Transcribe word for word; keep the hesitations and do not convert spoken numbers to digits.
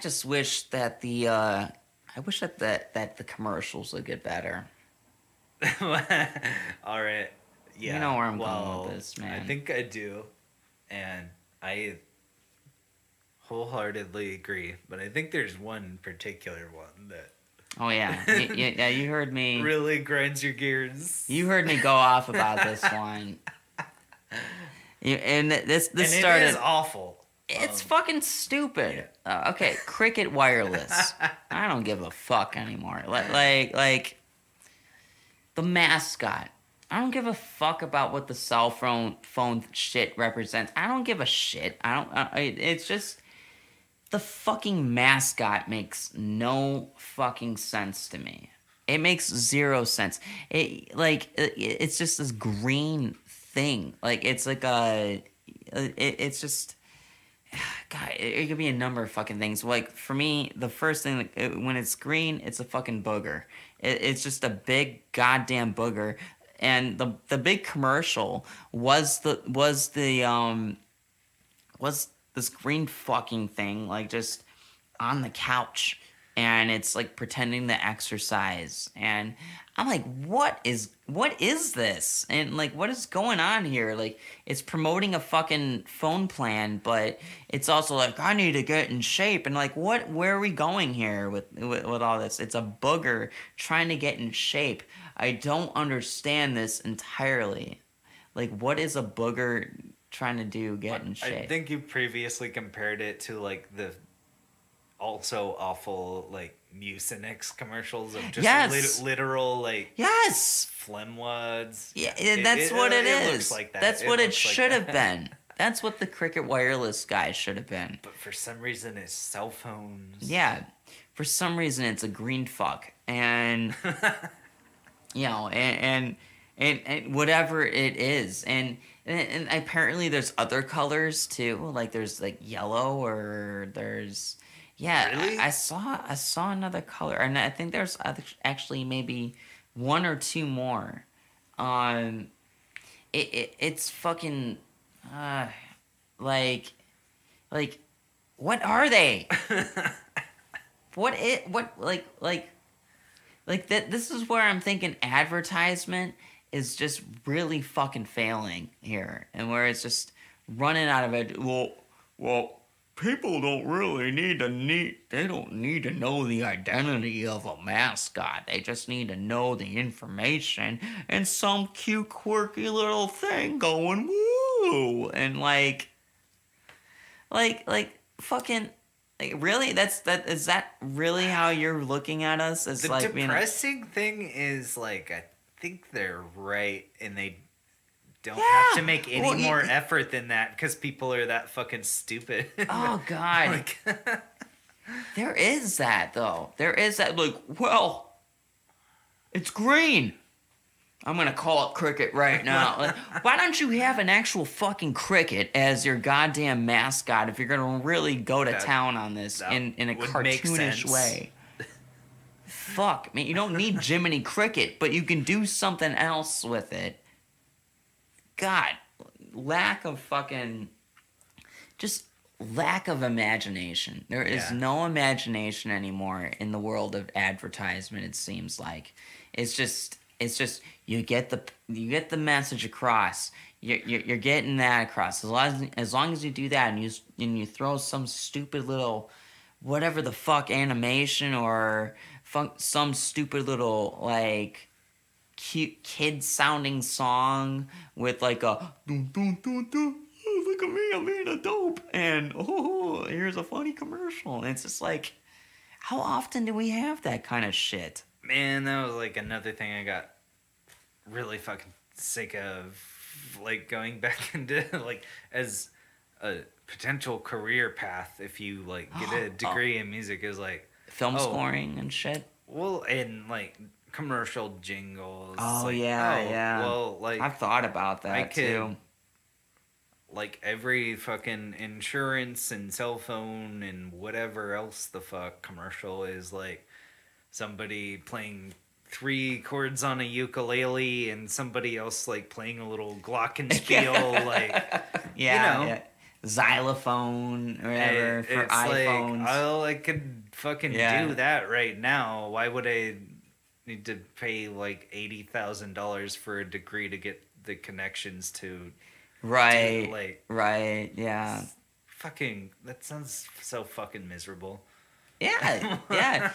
just wish that the uh, I wish that the, that the commercials would get better. All right. Yeah. You know where I'm well, going with this, man. I think I do, and I wholeheartedly agree. But I think there's one particular one that. Oh yeah, you, you, yeah. You heard me. Really grinds your gears. You heard me go off about this one. You, and this this and started. It is awful. It's um, fucking stupid. Yeah. Uh, okay, Cricket Wireless. I don't give a fuck anymore. Like, like, like the mascot. I don't give a fuck about what the cell phone phone shit represents. I don't give a shit. I don't. I, it's just the fucking mascot makes no fucking sense to me. It makes zero sense. It like it, it's just this green thing. Like it's like a. It, it's just. God, it could be a number of fucking things. Like, for me, the first thing, like, it, when it's green, it's a fucking booger. It, it's just a big goddamn booger. And the the big commercial was the, was the, um, was this green fucking thing, like, just on the couch. And it's, like, pretending to exercise. And I'm like, what is, what is this? And, like, what is going on here? Like, it's promoting a fucking phone plan, but it's also like, I need to get in shape. And, like, what, where are we going here with, with, with all this? It's a booger trying to get in shape. I don't understand this entirely. Like, what is a booger trying to do, get in shape? I think you previously compared it to, like, the... also awful, like, Mucinex commercials of just yes. lit literal, like, yes. phlegm wads. Yeah, it, that's it, it, what it, it is. It looks like that. That's it what it should like have been. That's what the Cricket Wireless guy should have been. But for some reason, it's cell phones. Yeah. For some reason, it's a green fuck. And, you know, and, and, and, and whatever it is. And... And, and apparently there's other colors, too. Like, there's, like, yellow or there's... Yeah, really? I, I saw I saw another color. And I think there's other, actually maybe one or two more. Um, it, it It's fucking... Uh, like... Like, what are they? What it... What, like... Like, like that. This is where I'm thinking advertisement... is just really fucking failing here, and where it's just running out of it. Well, well, people don't really need to need. They don't need to know the identity of a mascot. They just need to know the information and some cute, quirky little thing going woo, and like, like, like fucking. Like, really? That's that. Is that really how you're looking at us? It's the like the depressing you know, thing is like a. I think they're right, and they don't yeah. have to make any well, you, more effort than that because people are that fucking stupid. Oh, God. Like, there is that, though. There is that, like, well, it's green. I'm going to call up cricket right now. Like, why don't you have an actual fucking cricket as your goddamn mascot if you're going to really go to that, town on this in, in a cartoonish way? Fuck, man, you don't need Jiminy Cricket, but you can do something else with it. God, lack of fucking... Just lack of imagination. There yeah. is no imagination anymore in the world of advertisement, it seems like. It's just... It's just... You get the you get the message across. You're, you're, you're getting that across. As long as, as long as you do that and you, and you throw some stupid little... Whatever the fuck animation or... some stupid little, like, cute kid-sounding song with, like, a doo-doo-doo-doo, look at me, I'm being a dope, and, oh, here's a funny commercial. And it's just like, how often do we have that kind of shit? Man, that was, like, another thing I got really fucking sick of, like, going back into, like, as a potential career path if you, like, get a degree oh. in music is, like, Film oh, scoring and shit. Well, and like commercial jingles. Oh like, yeah, oh, yeah. Well, like I've thought about that I could, too. Like every fucking insurance and cell phone and whatever else the fuck commercial is like somebody playing three chords on a ukulele and somebody else like playing a little glockenspiel. Like yeah, you know. Yeah. xylophone or whatever it, for iPhones. Like, oh, I could fucking yeah. do that right now. Why would I need to pay like eighty thousand dollars for a degree to get the connections to... Right, to, like, right, yeah. Fucking, that sounds so fucking miserable. Yeah, yeah.